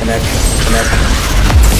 connection.